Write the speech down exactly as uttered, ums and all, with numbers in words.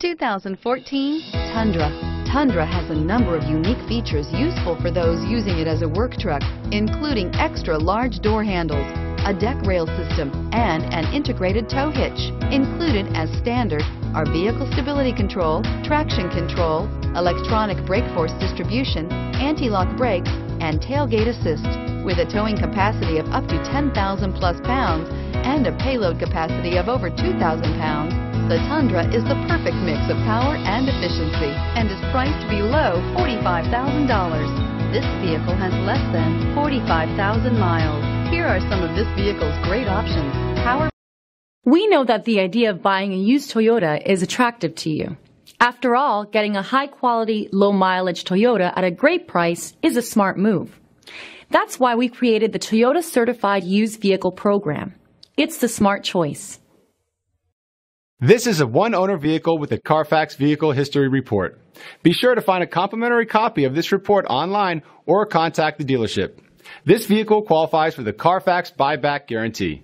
two thousand fourteen Tundra. Tundra has a number of unique features useful for those using it as a work truck, including extra large door handles, a deck rail system, and an integrated tow hitch. Included as standard are vehicle stability control, traction control, electronic brake force distribution, anti-lock brakes, and tailgate assist. With a towing capacity of up to ten thousand plus pounds and a payload capacity of over two thousand pounds, the Tundra is the perfect mix of power and efficiency and is priced below forty-five thousand dollars. This vehicle has less than forty-five thousand miles. Here are some of this vehicle's great options. Power. We know that the idea of buying a used Toyota is attractive to you. After all, getting a high-quality, low-mileage Toyota at a great price is a smart move. That's why we created the Toyota Certified Used Vehicle Program. It's the smart choice. This is a one-owner vehicle with a Carfax Vehicle History Report. Be sure to find a complimentary copy of this report online or contact the dealership. This vehicle qualifies for the Carfax Buyback Guarantee.